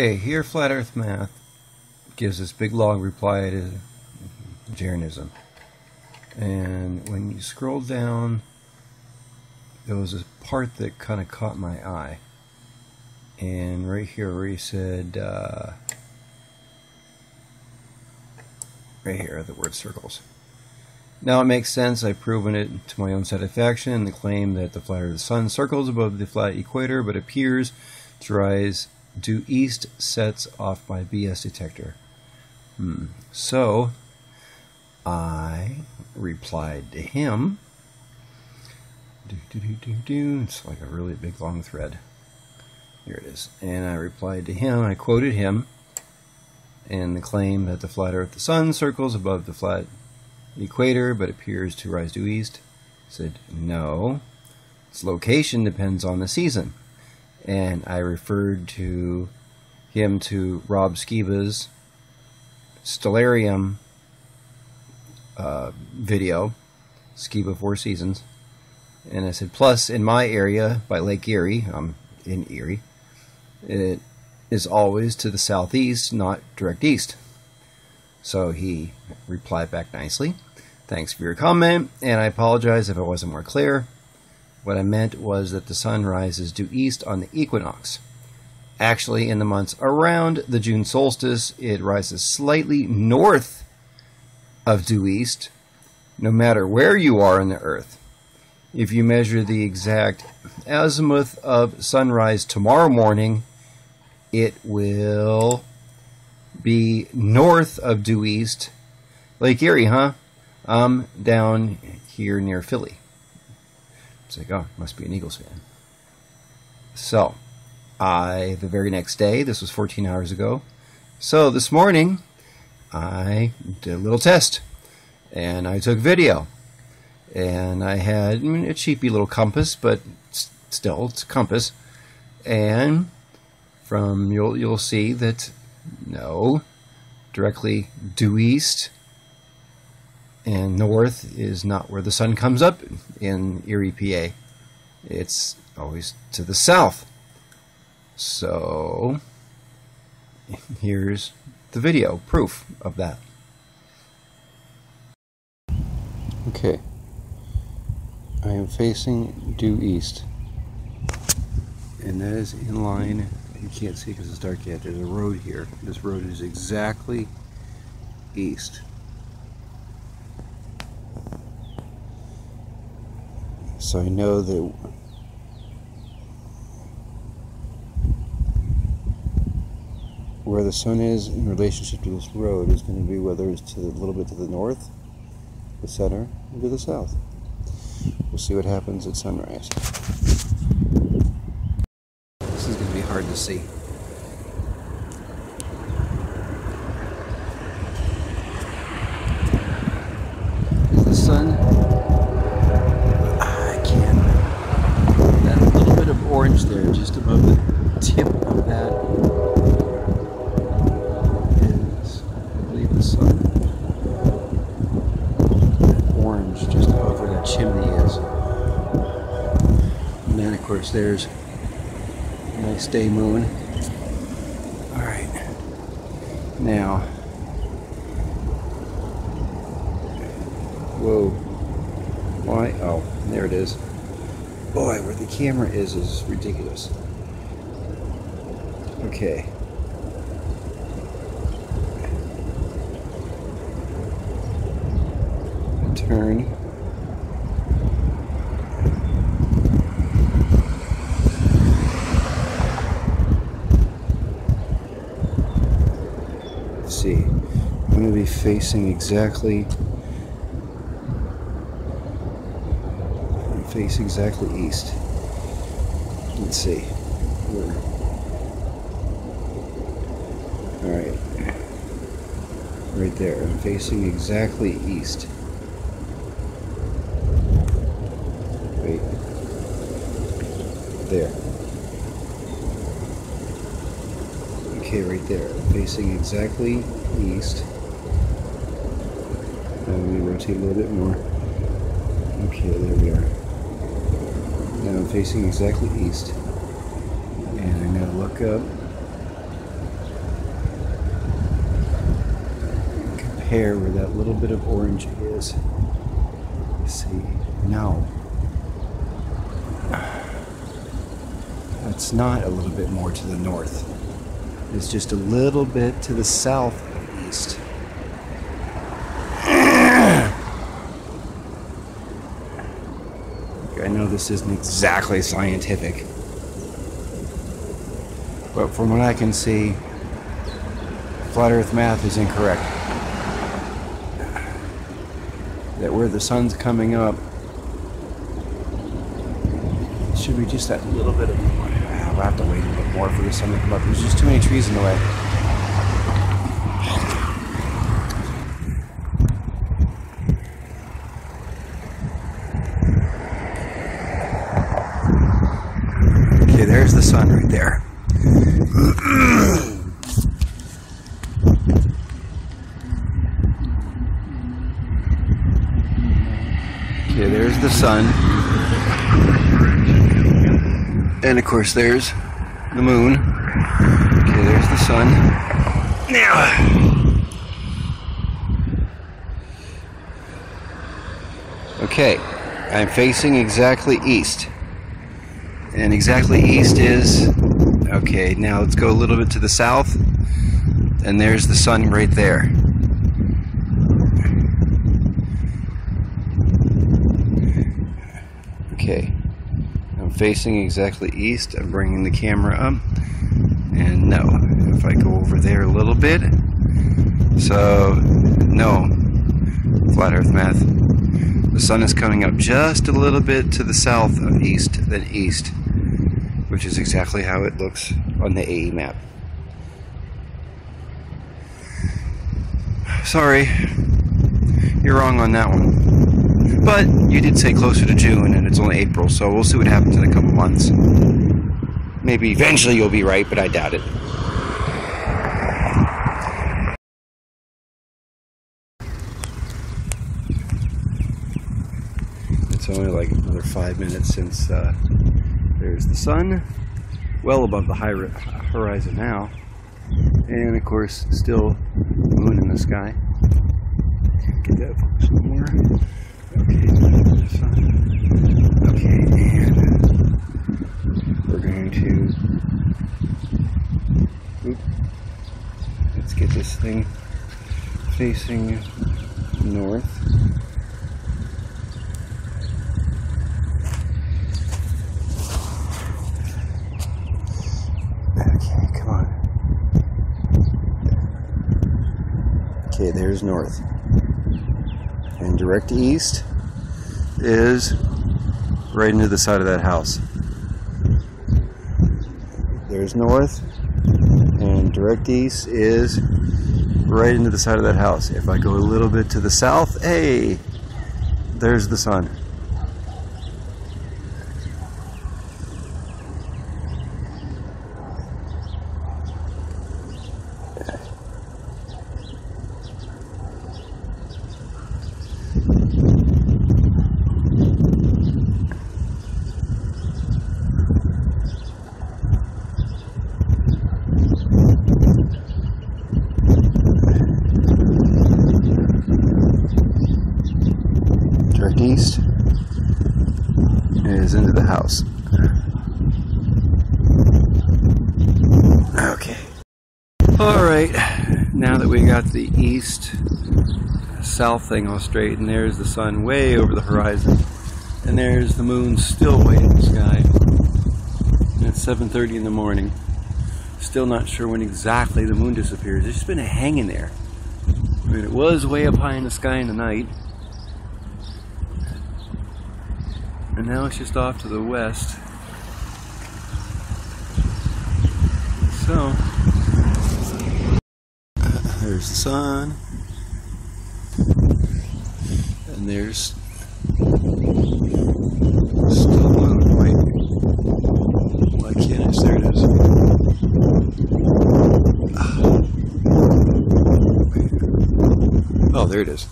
Okay, here Flat Earth Math gives this big long reply to Jaronism. And when you scroll down, there was a part that kind of caught my eye. And right here where he said, right here are the word circles. Now it makes sense, I've proven it to my own satisfaction, the claim that the flat of the sun circles above the flat equator but appears to rise due east sets off my BS detector. So I replied to him. It's like a really big long thread. Here it is. And I replied to him, I quoted him, and the claim that the flat earth, the sun circles above the flat equator but appears to rise due east. I said, no, its location depends on the season. And I referred to him to Rob Skiba's Stellarium video, Skiba 4 Seasons, and I said, plus in my area by Lake Erie, I'm in Erie, it is always to the southeast, not direct east. So he replied back nicely, thanks for your comment, and I apologize if I wasn't more clear. What I meant was that the sun rises due east on the equinox. Actually, in the months around the June solstice, it rises slightly north of due east, no matter where you are on the earth. If you measure the exact azimuth of sunrise tomorrow morning, it will be north of due east. Lake Erie, huh? I'm down here near Philly. It's like, oh, must be an Eagles fan. So, the very next day, this was 14 hours ago, so this morning, I did a little test, and I took video, and I had a cheapy little compass, but still, it's a compass, and from, you'll see that, no, directly due east, and north is not where the sun comes up in Erie, PA. It's always to the south. So here's the video proof of that. Okay. I am facing due east. And that is in line. You can't see because it's dark yet. There's a road here. This road is exactly east. So I know that where the sun is in relationship to this road is going to be whether it's to a little bit to the north, the center, or to the south. We'll see what happens at sunrise. This is going to be hard to see. Is the sun? Orange there, just above the tip of that is, I believe, the sun. That orange just above where that chimney is. And then, of course, there's a nice day moon. All right, now, whoa, why? Oh, there it is. Boy, where the camera is ridiculous. Okay. Turn. Let's see. I'm going to be facing exactly... face exactly east. Let's see. Alright. Right there. I'm facing exactly east. Wait. There. Okay, right there. I'm facing exactly east. Now let me rotate a little bit more. Okay, there we are. Now I'm facing exactly east, and I'm going to look up compare where that little bit of orange is. Let's see, no. That's not a little bit more to the north. It's just a little bit to the south east. I know this isn't exactly scientific, but from what I can see, Flat Earth Math is incorrect. That where the sun's coming up, it should be just that little bit of... I'll have to wait a bit more for the sun to come up. There's just too many trees in the way. Okay, there's the sun right there. Okay, there's the sun, and of course there's the moon. Okay, there's the sun. Now, okay, I'm facing exactly east, and exactly east is, okay, now let's go a little bit to the south, and there's the sun right there. Okay, I'm facing exactly east, I'm bringing the camera up, and no, if I go over there a little bit, so no, Flat Earth Math, the sun is coming up just a little bit to the south of east than east, which is exactly how it looks on the AE map. Sorry, you're wrong on that one. But you did say closer to June, and it's only April, so we'll see what happens in a couple months. Maybe eventually you'll be right, but I doubt it. It's only like another 5 minutes since there's the sun, well above the horizon now, and of course still the moon in the sky. Get that focus more. Okay, and we're going to, let's get this thing facing north. Okay, come on. Okay, there's north. And direct east is right into the side of that house. There's north, and direct east is right into the side of that house. If I go a little bit to the south, hey, there's the sun. East is into the house. Okay. Alright, now that we got the east south thing all straight, and there's the sun way over the horizon, and there's the moon still way in the sky, and it's 7:30 in the morning. Still not sure when exactly the moon disappears. It's just been hanging there. I mean, it was way up high in the sky in the night, and now it's just off to the west. So, there's the sun, and there's still another point. Why can't I? There it is. Oh, there it is.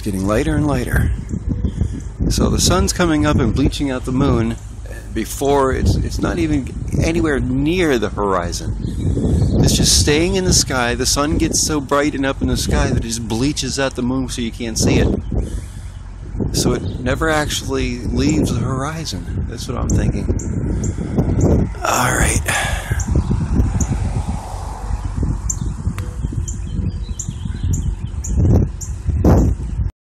Getting lighter and lighter. So the sun's coming up and bleaching out the moon, before it's not even anywhere near the horizon. It's just staying in the sky. The sun gets so bright and up in the sky that it just bleaches out the moon so you can't see it. So it never actually leaves the horizon. That's what I'm thinking. All right.